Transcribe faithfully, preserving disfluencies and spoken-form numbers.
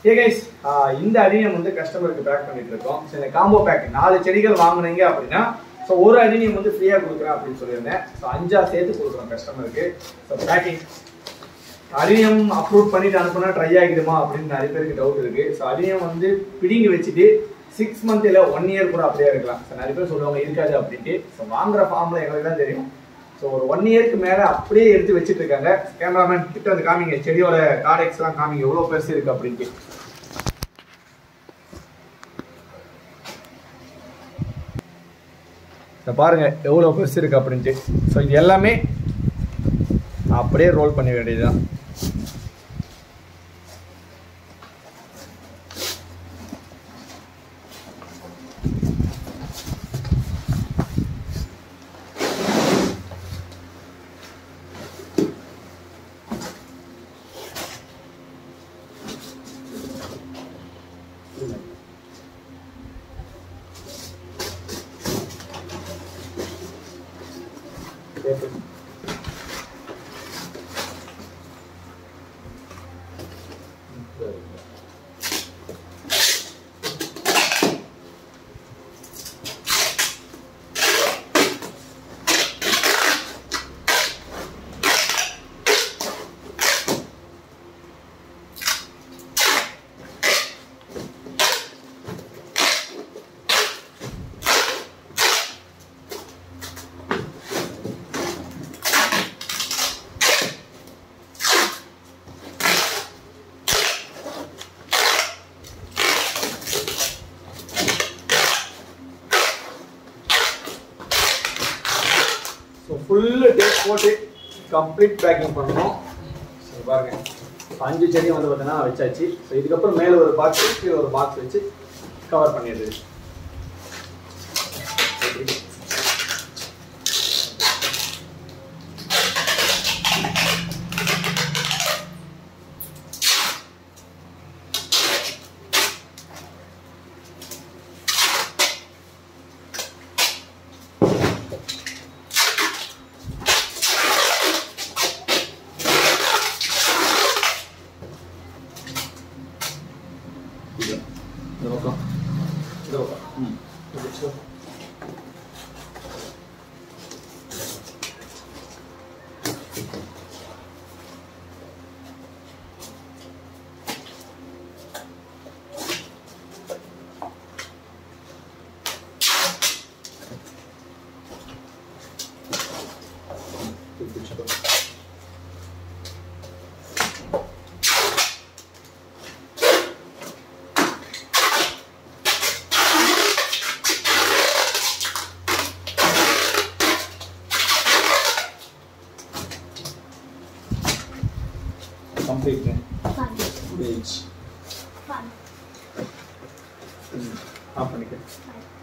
Hey guys, uh, this Adenium is customer pack. So, in a combo pack, four chedigal vaanguneenga appadina so one Adenium is free ah kudukuren appdi solirundhen. So five seethu kudukuren customer ku. So packing Adenium upload pannittu anupona try aagiduma appdi nariya perukku doubt irukku. So Adenium vandu pidingi vechittu six month illa one year kuda appdiya irukalam. So nariya per soluvanga irukadhu appdi. So vaangra form la engalukku dhaan theriyum. So one year ku mela appdiye eduthu vechitirukanga. Cameraman kitta vandu kaaminga chediyoda cardex la kaaminga evlo perusu irukku appdi. So, this is a roll. Full tape complete packing பண்ணனும். சரி பாருங்க. அஞ்சு செடி வந்து பார்த்தனா வெச்சாச்சு. So இதுக்கு அப்புறம் மேல ஒரு பாக்ஸ், கீழ ஒரு பாக்ஸ் வெச்சு கவர் பண்ணிடுது. Complete है. Fun. Beach. Fun. आप निकल.